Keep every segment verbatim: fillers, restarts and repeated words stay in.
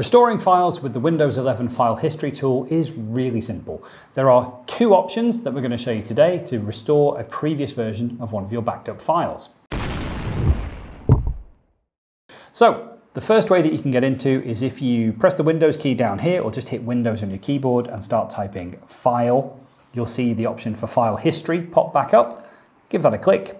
Restoring files with the Windows eleven File History tool is really simple. There are two options that we're going to show you today to restore a previous version of one of your backed up files. So, the first way that you can get into is if you press the Windows key down here or just hit Windows on your keyboard and start typing File. You'll see the option for File History pop back up. Give that a click.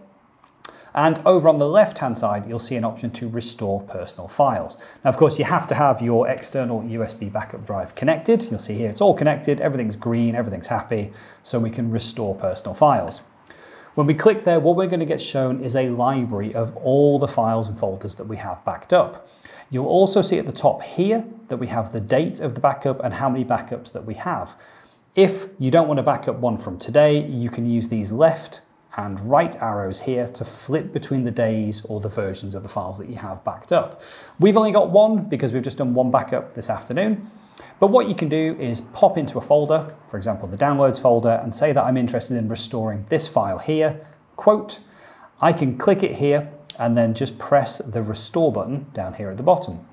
And over on the left-hand side, you'll see an option to restore personal files. Now, of course, you have to have your external U S B backup drive connected. You'll see here it's all connected, everything's green, everything's happy, so we can restore personal files. When we click there, what we're going to get shown is a library of all the files and folders that we have backed up. You'll also see at the top here that we have the date of the backup and how many backups that we have. If you don't want to back up one from today, you can use these left and right arrows here to flip between the days or the versions of the files that you have backed up. We've only got one because we've just done one backup this afternoon, but what you can do is pop into a folder, for example the downloads folder, and say that I'm interested in restoring this file here, quote. I can click it here and then just press the restore button down here at the bottom.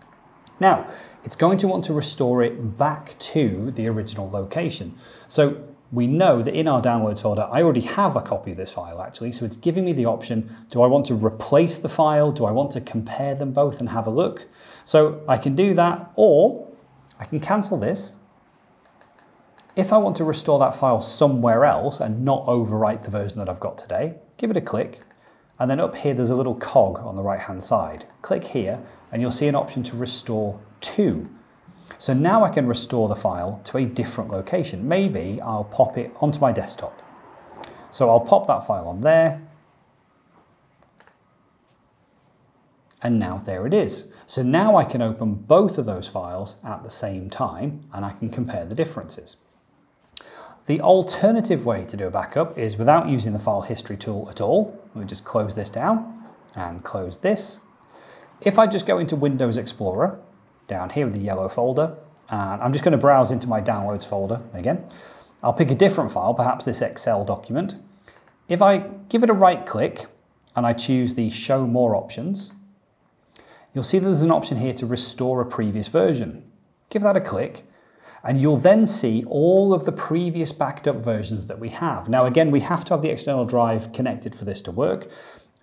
Now, it's going to want to restore it back to the original location. So we know that in our downloads folder, I already have a copy of this file actually, so it's giving me the option, do I want to replace the file? Do I want to compare them both and have a look? So I can do that, or I can cancel this. If I want to restore that file somewhere else and not overwrite the version that I've got today, give it a click, and then up here there's a little cog on the right-hand side. Click here, and you'll see an option to restore to. So now I can restore the file to a different location. Maybe I'll pop it onto my desktop. So I'll pop that file on there. And now there it is. So now I can open both of those files at the same time and I can compare the differences. The alternative way to do a backup is without using the File History tool at all. Let me just close this down and close this. If I just go into Windows Explorer, down here with the yellow folder, and I'm just going to browse into my downloads folder again. I'll pick a different file, perhaps this Excel document. If I give it a right click and I choose the show more options, you'll see that there's an option here to restore a previous version. Give that a click and you'll then see all of the previous backed up versions that we have. Now again, we have to have the external drive connected for this to work.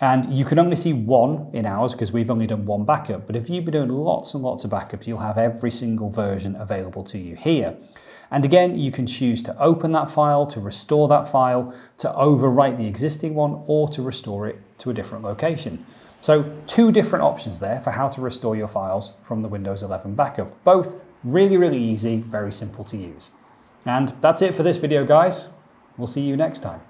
And you can only see one in ours because we've only done one backup. But if you've been doing lots and lots of backups, you'll have every single version available to you here. And again, you can choose to open that file, to restore that file, to overwrite the existing one, or to restore it to a different location. So two different options there for how to restore your files from the Windows eleven backup. Both really, really easy, very simple to use. And that's it for this video, guys. We'll see you next time.